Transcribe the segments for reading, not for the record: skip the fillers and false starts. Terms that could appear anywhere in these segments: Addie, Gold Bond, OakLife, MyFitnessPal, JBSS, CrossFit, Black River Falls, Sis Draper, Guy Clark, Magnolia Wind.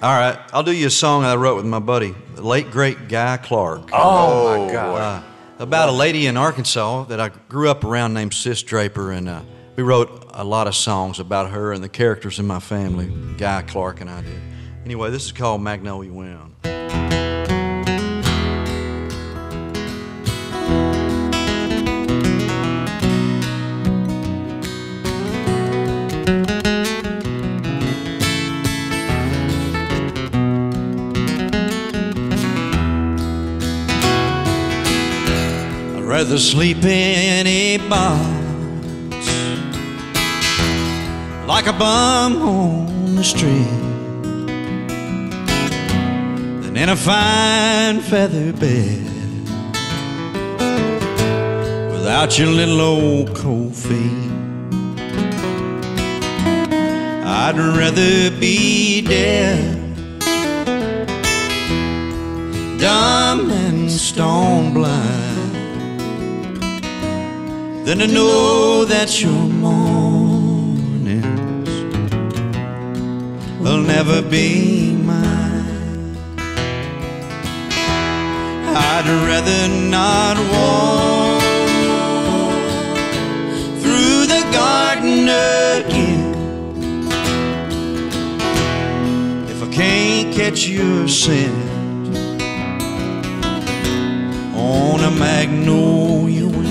All right, I'll do you a song I wrote with my buddy, the late, great Guy Clark. Oh my God. About a lady in Arkansas that I grew up around named Sis Draper, and we wrote a lot of songs about her and the characters in my family, Guy Clark and I did. Anyway, this is called Magnolia Wind. I'd rather sleep in a box like a bum on the street than in a fine feather bed without your little old cold feet. I'd rather be dead, dumb and stone blind, than to know that your mornings will never be mine. I'd rather not walk through the garden again if I can't catch your scent on a magnolia wind.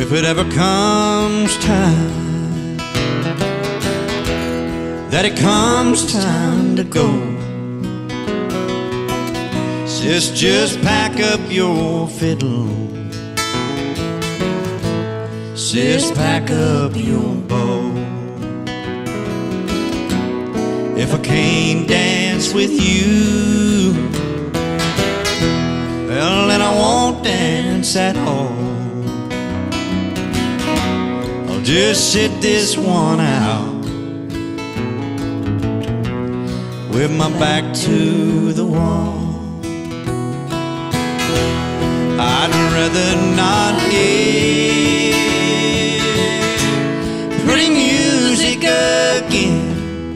If it ever comes time that it comes time to go, sis, just pack up your fiddle, sis, pack up your bow. If I can't dance with you, well, then I won't dance at all. Just sit this one out with my back to the wall. I'd rather not hear pretty music again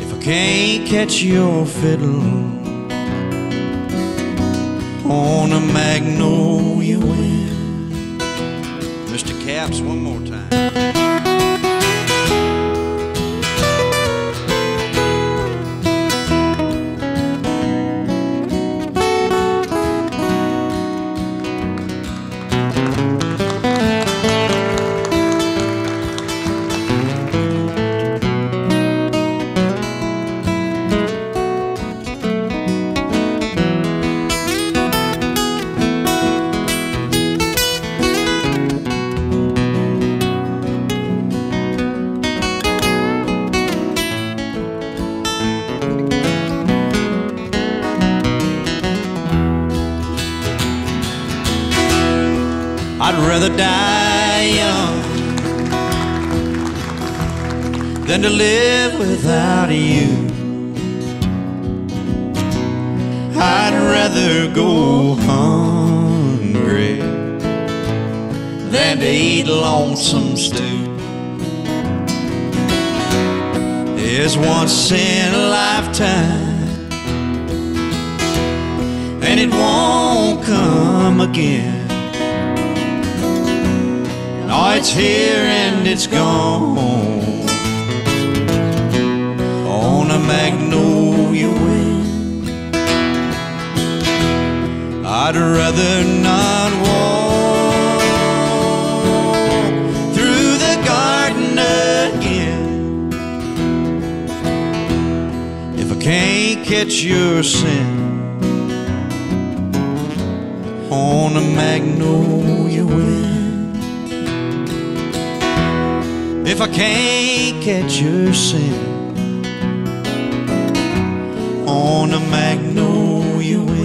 if I can't catch your fiddle on a magnolia wind. Mr. Caps, one more time. I'd rather die young than to live without you. I'd rather go hungry than to eat lonesome stew. It's once in a lifetime and it won't come again. Oh, it's here and it's gone on a magnolia wind. I'd rather not walk through the garden again Can't catch your scent on a magnolia wind. If I can't catch your scent on a magnolia wind.